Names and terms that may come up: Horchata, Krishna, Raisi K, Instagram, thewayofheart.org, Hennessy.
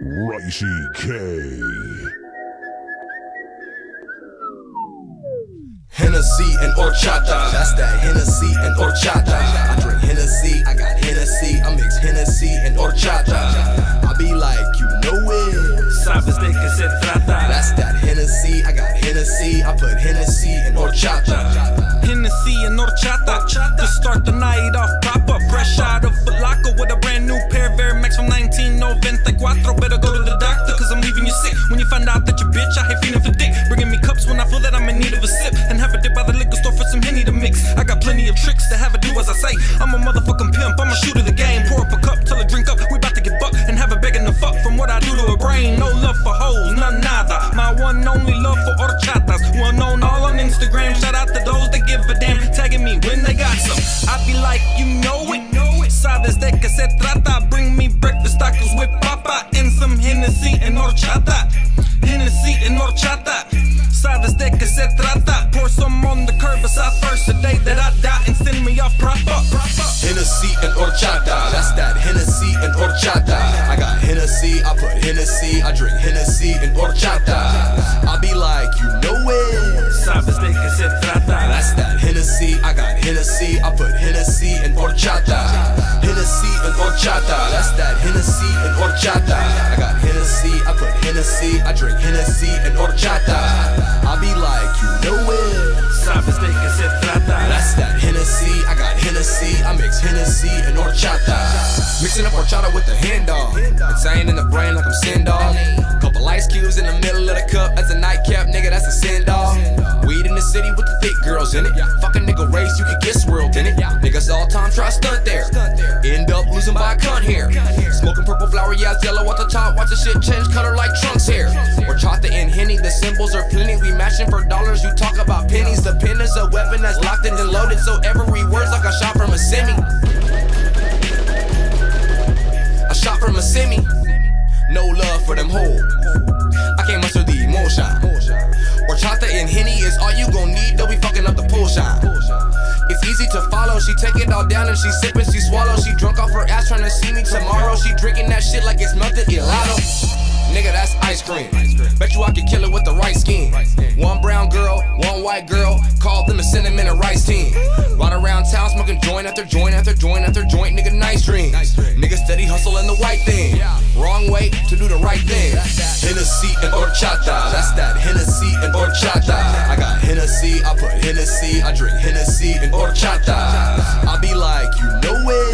Raisi K. Hennessy and Horchata, that's that Hennessy and Horchata. I drink Hennessy, I got Hennessy, I mix Hennessy and Horchata. I be like, you know it, sabes de que se trata. That's that Hennessy, I got Hennessy, I put Hennessy and Horchata. Hennessy and Horchata, to start the night off proper. Fresh out of Falaco with a brand new pair of Air Max from 1994. Better go to the doctor, cause I'm leaving you sick. When you find out that your bitch, I hate feeling for dick. Bringing me cups when I feel that I'm in need of a sip. And have a dip by the liquor store for some Henny to mix. I got plenty of tricks to have it do as I say. I'm a motherfucking pimp, I'm a shooter of the game. Pour up a cup, tell her drink up, we bout to get bucked. And have her begging the fuck from what I do to her brain. No love for hoes, none nada. My one only love for horchatas. Well known all on Instagram, shout out to those that give a damn. Tagging me when they got some, I be like, you know it. Sabes de que se trata. Bring me breakfast tacos with papa and some Hennessy and horchata. Hennessy and horchata. Sabes de que se trata. Pour some on the curb as I thirst the day that I die and send me off proper. Hennessy and horchata. That's that Hennessy and horchata. I got Hennessy, I put Hennessy, I drink Hennessy and horchata. I be like, you know it. Sabes de que se trata. That's that Hennessy, I got Hennessy, I put Hennessy and horchata. Hennessy and horchata, that's that Hennessy and horchata. I got Hennessy, I put Hennessy, I drink Hennessy and horchata. I be like, you know it, sabes de que se trata. That's that Hennessy, I got Hennessy, I mix Hennessy and horchata. Mixing up horchata with the hen dog, insane in the brain like I'm sin dog. Couple ice cubes in the middle of the cup, that's a nightcap, nigga, that's a sin dog. Weed in the city with the thick girls in it, fucking nigga race, you can get swirled in it. Niggas all time try stunt there, end up losing by a cunt hair. Smoking purple flower, yeah, it's yellow at the top. Watch the shit change color like Trunk's hair. Horchata and Henny, the symbols are plenty. We mashing for dollars, you talk about pennies. The pen is a weapon that's locked in and loaded, so every word's like a shot from a semi. A shot from a semi. No love for them hoes, I can't muster the emotion. Horchata and Henny is all you gon' need, though we fucking up the pool shine. It's easy to follow, she take it all down and she sippin', she swallow. She drunk off her ass tryna see me tomorrow. She drinking that shit like it's melted gelato. Nigga, that's ice cream. Bet you I could kill it with the right skin. One brown girl, one white girl, called them a cinnamon and rice team. Ride around town smoking joint after joint after joint after joint, nigga, nice dream. Nigga steady hustling the white thing, wrong way to do the right thing. Hennessy and horchata, that's that Hennessy and horchata. I got Hennessy, I put Hennessy, I drink Hennessy and horchata. I be like, you know it.